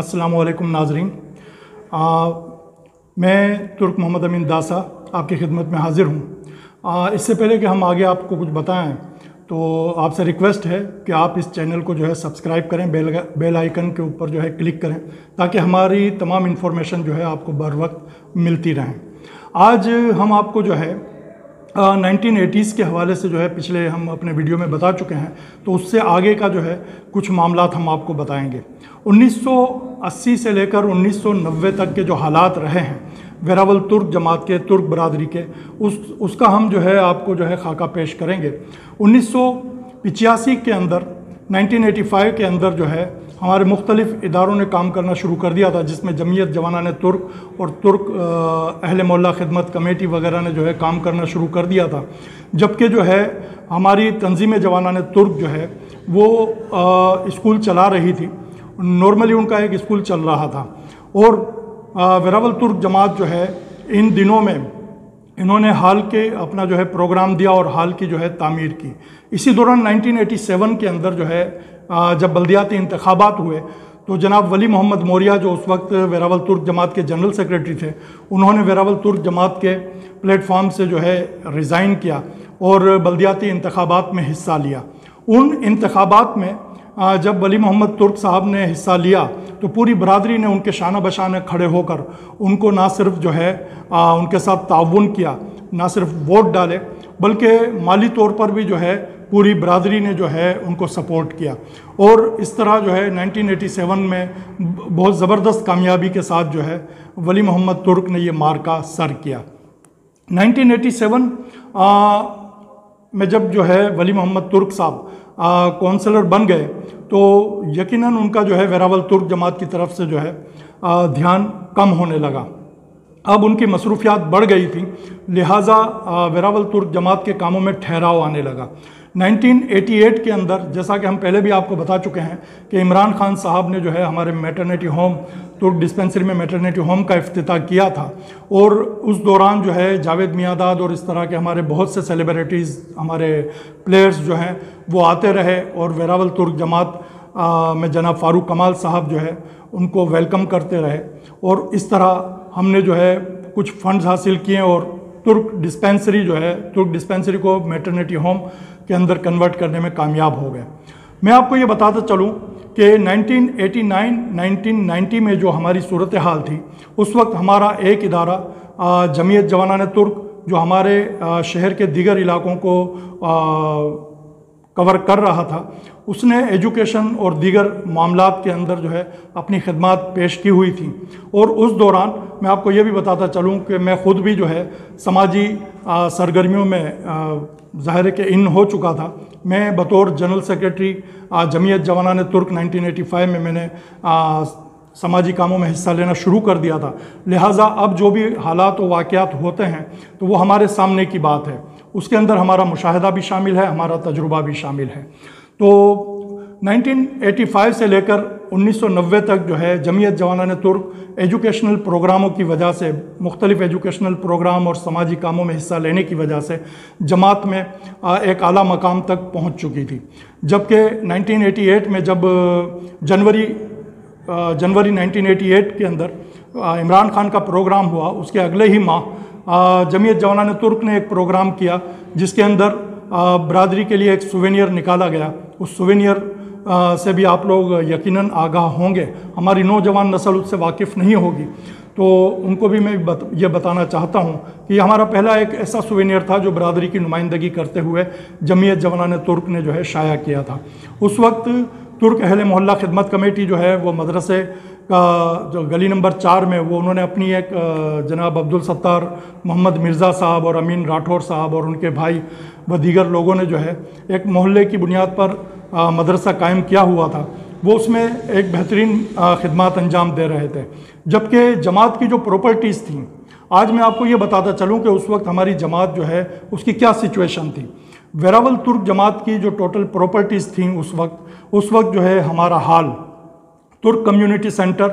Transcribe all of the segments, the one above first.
अस्सलामुअलैकुम नाजरीन, मैं तुर्क मोहम्मद अमीन दासा आपकी खिदमत में हाज़िर हूँ। इससे पहले कि हम आगे आपको कुछ बताएं तो आपसे रिक्वेस्ट है कि आप इस चैनल को जो है सब्सक्राइब करें, बेल आइकन के ऊपर जो है क्लिक करें ताकि हमारी तमाम इन्फॉर्मेशन जो है आपको बर वक्त मिलती रहें। आज हम आपको जो है 1980s के हवाले से जो है पिछले हम अपने वीडियो में बता चुके हैं, तो उससे आगे का जो है कुछ मामलात हम आपको बताएंगे। 1980 से लेकर 1990 तक के जो हालात रहे हैं वेरावल तुर्क जमात के, तुर्क बरादरी के, उसका हम जो है आपको जो है खाका पेश करेंगे। 1985 के अंदर, 1985 के अंदर जो है हमारे मुख्तलिफ़ इदारों ने काम करना शुरू कर दिया था, जिसमें जमीयत जवाना-ए तुर्क और तुर्क अहले मौला खिदमत कमेटी वगैरह ने जो है काम करना शुरू कर दिया था। जबकि जो है हमारी तंजीम जवाना-ए तुर्क जो है वो स्कूल चला रही थी, नॉर्मली उनका एक स्कूल चल रहा था। और वेरावल तुर्क जमात जो है इन दिनों में इन्होंने हाल के अपना जो है प्रोग्राम दिया और हाल की जो है तामीर की। इसी दौरान 1987 के अंदर जो है जब बल्दियाती इंतखाबात हुए तो जनाब वली मोहम्मद मोरिया जो उस वक्त वेरावल तुर्क जमात के जनरल सेक्रेटरी थे, उन्होंने वेरावल तुर्क जमात के प्लेटफॉर्म से जो है रिज़ाइन किया और बल्दियाती इंतखाबात में हिस्सा लिया। उन इंतखाबात में जब वली मोहम्मद तुर्क साहब ने हिस्सा लिया तो पूरी बरादरी ने उनके शाना बशाना खड़े होकर उनको ना सिर्फ जो है उनके साथ ताउन किया, ना सिर्फ वोट डाले बल्कि माली तौर पर भी जो है पूरी बरादरी ने जो है उनको सपोर्ट किया। और इस तरह जो है 1987 में बहुत ज़बरदस्त कामयाबी के साथ जो है वली मोहम्मद तुर्क ने ये मार्का सर किया। 1987 में जब जो है वली मोहम्मद तुर्क साहब काउंसलर बन गए तो यकीनन उनका जो है वेरावल तुर्क जमात की तरफ से जो है ध्यान कम होने लगा। अब उनकी मसरूफियात बढ़ गई थी, लिहाजा वेरावल तुर्क जमात के कामों में ठहराव आने लगा। 1988 के अंदर, जैसा कि हम पहले भी आपको बता चुके हैं कि इमरान खान साहब ने जो है हमारे मैटरनिटी होम तुर्क डिस्पेंसरी में मैटरनिटी होम का इफ्तिताह किया था। और उस दौरान जो है जावेद मियादाद और इस तरह के हमारे बहुत से सेलिब्रिटीज़, हमारे प्लेयर्स जो हैं वो आते रहे और वेरावल तुर्क जमात में जनाब फारूक कमाल साहब जो है उनको वेलकम करते रहे। और इस तरह हमने जो है कुछ फंड्स हासिल किए और तुर्क डिस्पेंसरी जो है, तुर्क डिस्पेंसरी को मैटरनिटी होम के अंदर कन्वर्ट करने में कामयाब हो गए। मैं आपको ये बताता चलूँ कि 1989-1990 में जो हमारी सूरत हाल थी, उस वक्त हमारा एक इदारा जमीयत जवाना-ए तुर्क जो हमारे शहर के दीगर इलाकों को कवर कर रहा था, उसने एजुकेशन और दीगर मामलात के अंदर जो है अपनी खिदमत पेश की हुई थी। और उस दौरान मैं आपको ये भी बताता चलूँ कि मैं ख़ुद भी जो है समाजी सरगर्मियों में ज़ाहिर के इन हो चुका था। मैं बतौर जनरल सेक्रेटरी जमीयत जवाना-ए तुर्क 1985 में मैंने समाजी कामों में हिस्सा लेना शुरू कर दिया था। लिहाजा अब जो भी हालात व वाक़यात होते हैं तो वो हमारे सामने की बात है, उसके अंदर हमारा मुशाहिदा भी शामिल है, हमारा तजुर्बा भी शामिल है। तो 1985 से लेकर 1990 तक जो है जमीयत जवाना-ए तुर्क एजुकेशनल प्रोग्रामों की वजह से, मुख्तलिफ़ एजुकेशनल प्रोग्राम और समाजी कामों में हिस्सा लेने की वजह से जमात में एक आला मकाम तक पहुंच चुकी थी। जबकि 1988 में जब जनवरी 1988 के अंदर इमरान खान का प्रोग्राम हुआ, उसके अगले ही माह जमीयत जवाना-ए तुर्क ने एक प्रोग्राम किया जिसके अंदर बरादरी के लिए एक सुवेनियर निकाला गया। उस सुवेनियर से भी आप लोग यकीनन आगाह होंगे, हमारी नौजवान नस्ल उससे वाकिफ़ नहीं होगी तो उनको भी मैं ये बताना चाहता हूँ कि ये हमारा पहला एक ऐसा सुवेनियर था जो बरादरी की नुमाइंदगी करते हुए जमीयत जवाना-ए तुर्क ने जो है शाया किया था। उस वक्त तुर्क अहले मोहल्ला खिदमत कमेटी जो है वो मदरसे का जो गली नंबर 4 में वो उन्होंने अपनी एक जनाब अब्दुल सत्तार मोहम्मद मिर्ज़ा साहब और अमीन राठौर साहब और उनके भाई व दीगर लोगों ने जो है एक मोहल्ले की बुनियाद पर मदरसा कायम किया हुआ था। वो उसमें एक बेहतरीन खिदमत अंजाम दे रहे थे। जबकि जमात की जो प्रॉपर्टीज़ थी, आज मैं आपको ये बताता चलूँ कि उस वक्त हमारी जमात जो है उसकी क्या सिचुएशन थी। वेरावल तुर्क जमात की जो टोटल प्रॉपर्टीज़ थी उस वक्त जो है हमारा हाल तुर्क कम्युनिटी सेंटर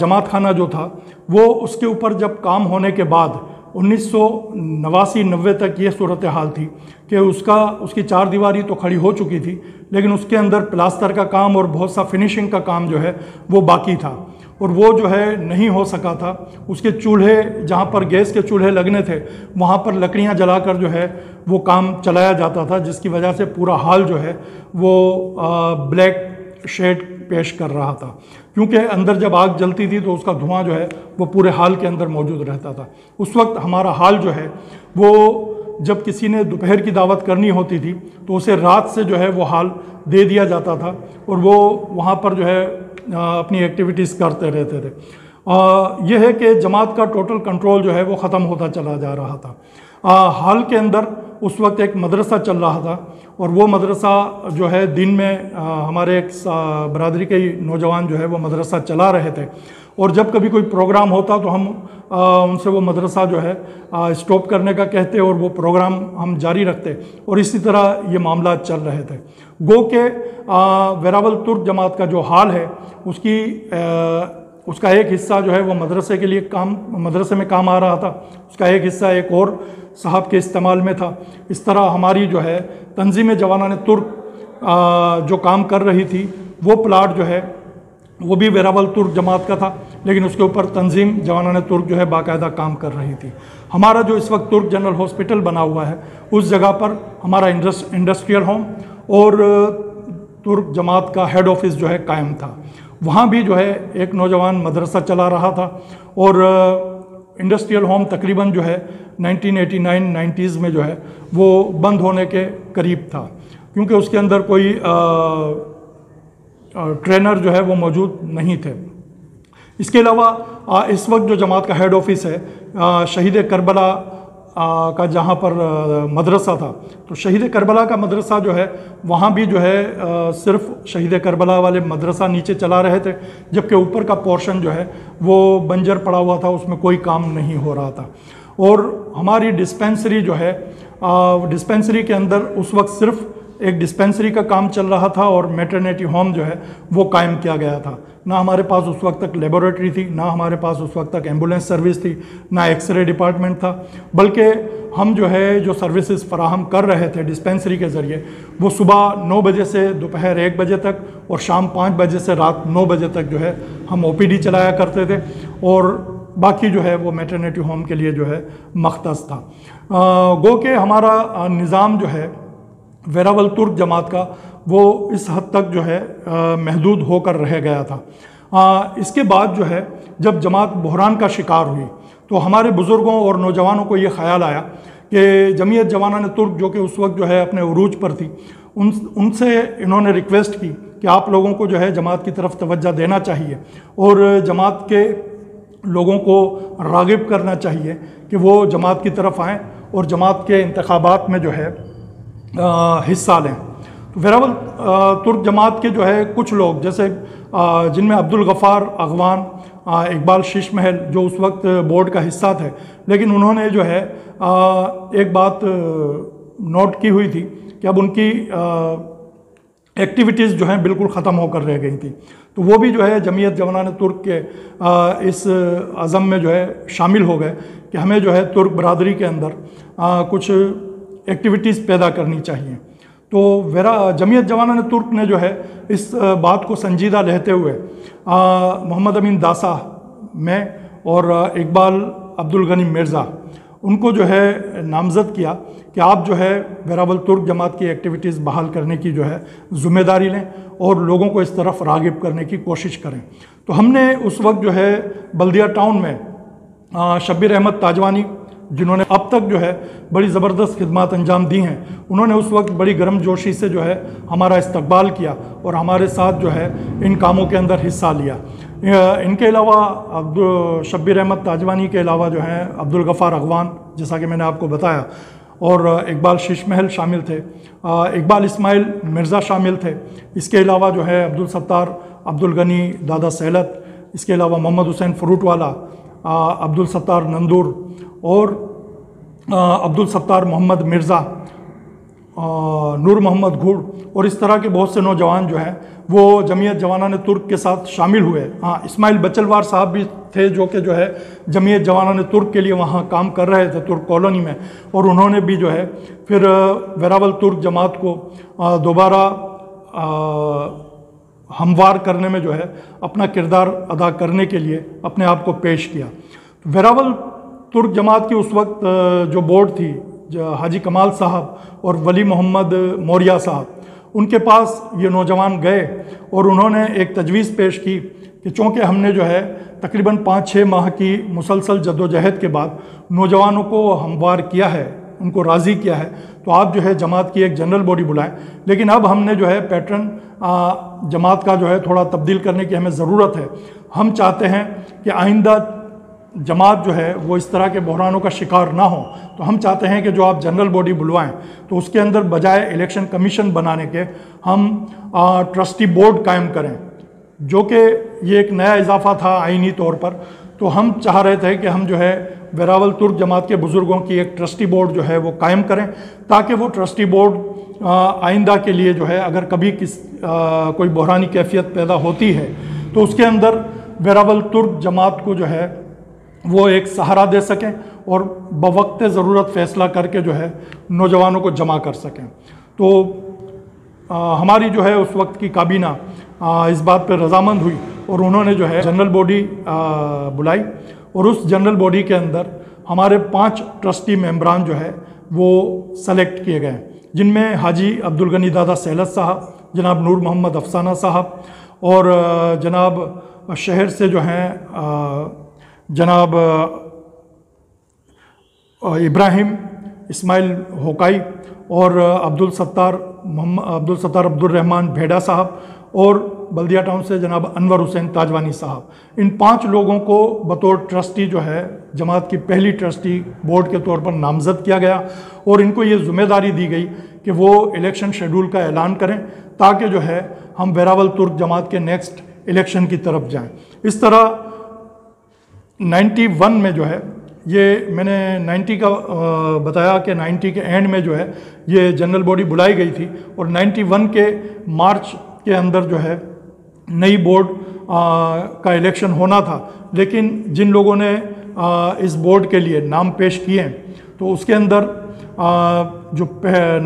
जमात खाना जो था वो, उसके ऊपर जब काम होने के बाद 1989-90 तक ये सूरत हाल थी कि उसकी चार दीवारी तो खड़ी हो चुकी थी, लेकिन उसके अंदर प्लास्टर का काम और बहुत सा फिनिशिंग का काम जो है वो बाकी था और वो जो है नहीं हो सका था। उसके चूल्हे, जहाँ पर गैस के चूल्हे लगने थे, वहाँ पर लकड़ियाँ जलाकर जो है वो काम चलाया जाता था, जिसकी वजह से पूरा हाल जो है वो ब्लैक शेड पेश कर रहा था, क्योंकि अंदर जब आग जलती थी तो उसका धुआं जो है वो पूरे हाल के अंदर मौजूद रहता था। उस वक्त हमारा हाल जो है वो, जब किसी ने दोपहर की दावत करनी होती थी तो उसे रात से जो है वो हाल दे दिया जाता था और वो वहाँ पर जो है अपनी एक्टिविटीज़ करते रहते थे। यह है कि जमात का टोटल कंट्रोल जो है वो ख़त्म होता चला जा रहा था। हाल के अंदर उस वक्त एक मदरसा चल रहा था और वो मदरसा जो है दिन में हमारे एक बरादरी के नौजवान जो है वो मदरसा चला रहे थे और जब कभी कोई प्रोग्राम होता तो हम उनसे वो मदरसा जो है स्टॉप करने का कहते और वो प्रोग्राम हम जारी रखते और इसी तरह ये मामला चल रहे थे। गो के वेरावल तुर्क जमात का जो हाल है उसका एक हिस्सा जो है वो मदरसे में काम आ रहा था, उसका एक हिस्सा एक और साहब के इस्तेमाल में था। इस तरह हमारी जो है तंजीम जवानाने तुर्क जो काम कर रही थी वो प्लाट जो है वो भी वेरावल तुर्क जमात का था, लेकिन उसके ऊपर तंजीम जवानाने तुर्क जो है बाकायदा काम कर रही थी। हमारा जो इस वक्त तुर्क जनरल हॉस्पिटल बना हुआ है उस जगह पर हमारा इंडस्ट्रियल होम और तुर्क जमात का हेड ऑफिस जो है कायम था। वहाँ भी जो है एक नौजवान मदरसा चला रहा था और इंडस्ट्रियल होम तकरीबन जो है 1989-90s में जो है वो बंद होने के करीब था, क्योंकि उसके अंदर कोई ट्रेनर जो है वो मौजूद नहीं थे। इसके अलावा इस वक्त जो जमात का हेड ऑफिस है शहीद करबला का जहाँ पर मदरसा था, तो शहीद करबला का मदरसा जो है वहाँ भी जो है सिर्फ शहीद करबला वाले मदरसा नीचे चला रहे थे, जबकि ऊपर का पोर्शन जो है वो बंजर पड़ा हुआ था, उसमें कोई काम नहीं हो रहा था। और हमारी डिस्पेंसरी जो है, डिस्पेंसरी के अंदर उस वक्त सिर्फ एक डिस्पेंसरी का काम चल रहा था और मैटरनिटी होम जो है वो कायम किया गया था। ना हमारे पास उस वक्त तक लेबोरेटरी थी, ना हमारे पास उस वक्त तक एम्बुलेंस सर्विस थी, ना एक्सरे डिपार्टमेंट था, बल्कि हम जो है जो सर्विसेज फराहम कर रहे थे डिस्पेंसरी के ज़रिए वो सुबह 9 बजे से दोपहर 1 बजे तक और शाम 5 बजे से रात 9 बजे तक जो है हम ओपीडी चलाया करते थे और बाकी जो है वो मैटरनिटी होम के लिए जो है मख्तस था। गो के हमारा निज़ाम जो है वेरावल तुर्क जमात का वो इस हद तक जो है महदूद होकर रह गया था। इसके बाद जो है जब जमात बहरान का शिकार हुई तो हमारे बुज़ुर्गों और नौजवानों को ये ख़्याल आया कि जमीयत जवानाने तुर्क जो कि उस वक्त जो है अपने उरूज पर थी, उनसे इन्होंने रिक्वेस्ट की कि आप लोगों को जो है जमात की तरफ तवज्जो देना चाहिए और जमात के लोगों को राग़िब करना चाहिए कि वो जमात की तरफ आएँ और जमात के इंतखाबात में जो है हिस्सा लें। वेरावल तुर्क जमात के जो है कुछ लोग जैसे जिनमें अब्दुल गफ़ार अगवान, इकबाल शीश महल जो उस वक्त बोर्ड का हिस्सा थे, लेकिन उन्होंने जो है एक बात नोट की हुई थी कि अब उनकी एक्टिविटीज़ जो हैं बिल्कुल ख़त्म होकर रह गई थी, तो वो भी जो है जमीयत जवानाने तुर्क के इस अज़म में जो है शामिल हो गए कि हमें जो है तुर्क बरादरी के अंदर कुछ एक्टिविटीज़ पैदा करनी चाहिए। तो जमीयत जवानाने तुर्क ने जो है इस बात को संजीदा लेते हुए मोहम्मद अमीन दासा में और इकबाल अब्दुल गनी मिर्ज़ा उनको जो है नामज़द किया कि आप जो है वेरावल तुर्क जमात की एक्टिविटीज़ बहाल करने की जो है ज़िम्मेदारी लें और लोगों को इस तरफ राग़िब करने की कोशिश करें। तो हमने उस वक्त जो है बल्दिया टाउन में शब्बीर अहमद ताजवानी, जिन्होंने अब तक जो है बड़ी ज़बरदस्त खिदमत अंजाम दी हैं, उन्होंने उस वक्त बड़ी गर्म जोशी से जो है हमारा इस्तकबाल किया और हमारे साथ जो है इन कामों के अंदर हिस्सा लिया। इनके अलावा शब्बीर अहमद ताजवानी के अलावा जो है अब्दुल गफ़ार अगवान, जैसा कि मैंने आपको बताया, और इकबाल शीश महल शामिल थे, इकबाल इस्माइल मिर्ज़ा शामिल थे, इसके अलावा जो है अब्दुल सत्तार अब्दुल गनी दादा सेलत, इसके अलावा मोहम्मद हुसैन फ़रूट वाला, अब्दुल सत्तार नंदूर और अब्दुल सत्तार मोहम्मद मिर्ज़ा नूर मोहम्मद घोड़ और इस तरह के बहुत से नौजवान जो हैं वो जमीयत जवाना तुर्क के साथ शामिल हुए। हाँ, इस्माइल बचलवार साहब भी थे जो है जमीयत जवाना तुर्क के लिए वहाँ काम कर रहे थे तुर्क कॉलोनी में, और उन्होंने भी जो है फिर वेरावल तुर्क जमात को दोबारा हमवार करने में जो है अपना किरदार अदा करने के लिए अपने आप को पेश किया। वेरावल तुर्क जमात की उस वक्त जो बोर्ड थी हाजी कमाल साहब और वली मोहम्मद मौरिया साहब, उनके पास ये नौजवान गए और उन्होंने एक तजवीज़ पेश की कि चूँकि हमने जो है तकरीबन 5-6 माह की मुसलसल जद्दोजहद के बाद नौजवानों को हमवार किया है, उनको राज़ी किया है, तो आप जो है जमात की एक जनरल बॉडी बुलाएं, लेकिन अब हमने जो है पैटर्न जमात का जो है थोड़ा तब्दील करने की हमें ज़रूरत है। हम चाहते हैं कि आइंदा जमात जो है वो इस तरह के बहरानों का शिकार ना हो, तो हम चाहते हैं कि जो आप जनरल बॉडी बुलवाएं तो उसके अंदर बजाय इलेक्शन कमीशन बनाने के हम ट्रस्टी बोर्ड कायम करें, जो कि ये एक नया इजाफा था आइनी तौर पर। तो हम चाह रहे थे कि हम जो है वेरावल तुर्क जमात के बुज़ुर्गों की एक ट्रस्टी बोर्ड जो है वो कायम करें, ताकि वो ट्रस्टी बोर्ड आइंदा के लिए जो है अगर कभी कोई बहरानी कैफियत पैदा होती है तो उसके अंदर वेरावल तुर्क जमात को जो है वो एक सहारा दे सकें और बवक्ते ज़रूरत फ़ैसला करके जो है नौजवानों को जमा कर सकें। तो हमारी जो है उस वक्त की काबीना इस बात पर रजामंद हुई और उन्होंने जो है जनरल बॉडी बुलाई और उस जनरल बॉडी के अंदर हमारे 5 ट्रस्टी मेंबरान जो है वो सेलेक्ट किए गए, जिनमें हाजी अब्दुल गनी दादा सेलस साहब, जनाब नूर मोहम्मद अफसाना साहब और जनाब शहर से जो हैं जनाब इब्राहिम इस्माइल होखाई और अब्दुल सत्तार अब्दुलरहमान भेड़ा साहब और बल्दिया टाउन से जनाब अनवर हुसैन ताजवानी साहब। इन 5 लोगों को बतौर ट्रस्टी जो है जमात की पहली ट्रस्टी बोर्ड के तौर पर नामज़द किया गया और इनको ये ज़िम्मेदारी दी गई कि वो इलेक्शन शेड्यूल का ऐलान करें, ताकि जो है हम वेरावल तुर्क जमात के नेक्स्ट इलेक्शन की तरफ जाएं। इस तरह 91 में जो है ये मैंने 90 का बताया कि 90 के एंड में जो है ये जनरल बॉडी बुलाई गई थी और 91 के मार्च के अंदर जो है नई बोर्ड का इलेक्शन होना था, लेकिन जिन लोगों ने इस बोर्ड के लिए नाम पेश किए हैं तो उसके अंदर जो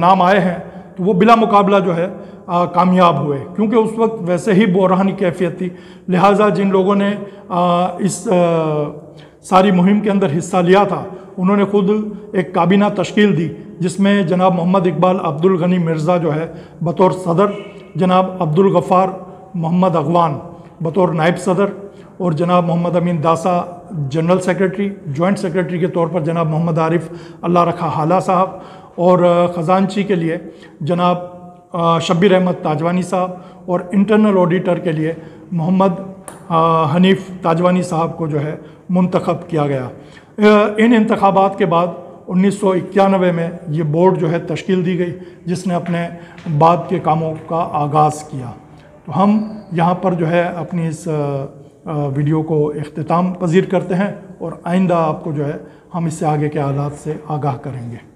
नाम आए हैं तो वो बिला मुकाबला जो है कामयाब हुए, क्योंकि उस वक्त वैसे ही बहरानी कैफियत थी। लिहाजा जिन लोगों ने सारी मुहिम के अंदर हिस्सा लिया था उन्होंने खुद एक काबीना तश्कील दी, जिसमें जनाब मोहम्मद इकबाल अब्दुल गनी मिर्ज़ा जो है बतौर सदर, जनाब अब्दुल गफ़ार मोहम्मद अगवान बतौर नायब सदर और जनाब मोहम्मद अमीन दासा जनरल सेक्रेटरी, जॉइंट सेक्रेटरी के तौर पर जनाब मोहम्मद आरिफ अल्लाह रखा हाला साहब और ख़जानची के लिए जनाब शब्बीर अहमद ताजवानी साहब और इंटरनल ऑडिटर के लिए मोहम्मद हनीफ ताजवानी साहब को जो है मुंतखब किया गया। इन इंतखाबात के बाद 1991 में ये बोर्ड जो है तश्कील दी गई, जिसने अपने बाद के कामों का आगाज़ किया। तो हम यहाँ पर जो है अपनी इस वीडियो को इख्तिताम पजीर करते हैं और आइंदा आपको जो है हम इससे आगे के हालात से आगाह करेंगे।